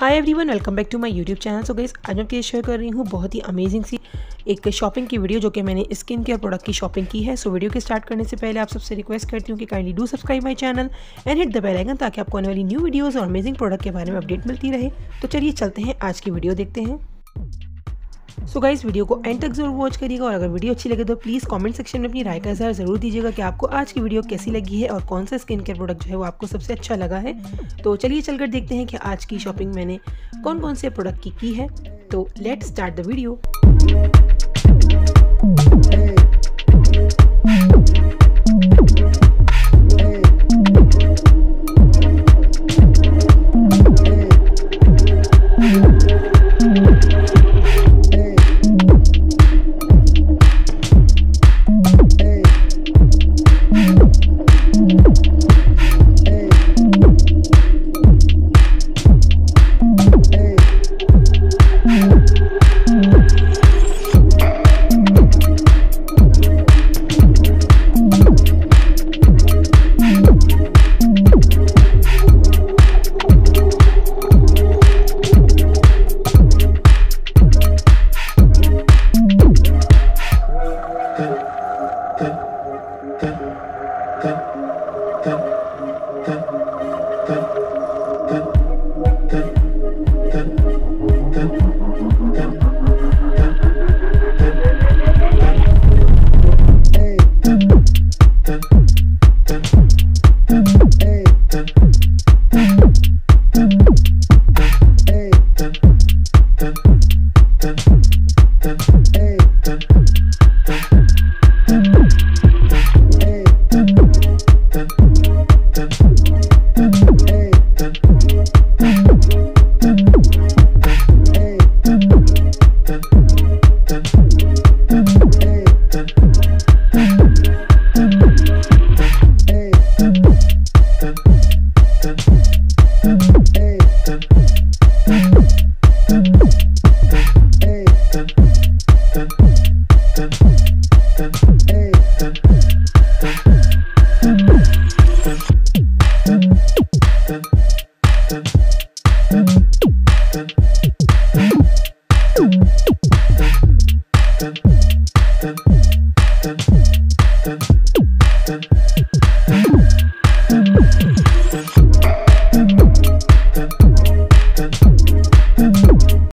Hi everyone, welcome back to my YouTube channel. So guys, आज मैं आपके share कर रही हूँ बहुत ही अमेजिंग सी एक शॉपिंग की वीडियो जो कि मैंने स्किन केयर प्रोडक्ट की शॉपिंग की है। सो वीडियो के स्टार्ट करने से पहले आप सबसे रिक्वेस्ट करती हूँ कि kindly do subscribe my channel and hit the bell icon ताकि आपको आने वाली न्यू वीडियोज़ और अमेजिंग प्रोडक्ट के बारे में अपडेट मिलती रहे। तो चलिए चलते हैं, आज की वीडियो देखते हैं। सो गाइस, वीडियो को एंड तक जरूर वॉच करिएगा और अगर वीडियो अच्छी लगे तो प्लीज़ कमेंट सेक्शन में अपनी राय का इजहार जरूर दीजिएगा कि आपको आज की वीडियो कैसी लगी है और कौन सा स्किन केयर प्रोडक्ट जो है वो आपको सबसे अच्छा लगा है। तो चलिए चलकर देखते हैं कि आज की शॉपिंग मैंने कौन कौन से प्रोडक्ट की है। तो लेट्स स्टार्ट द वीडियो।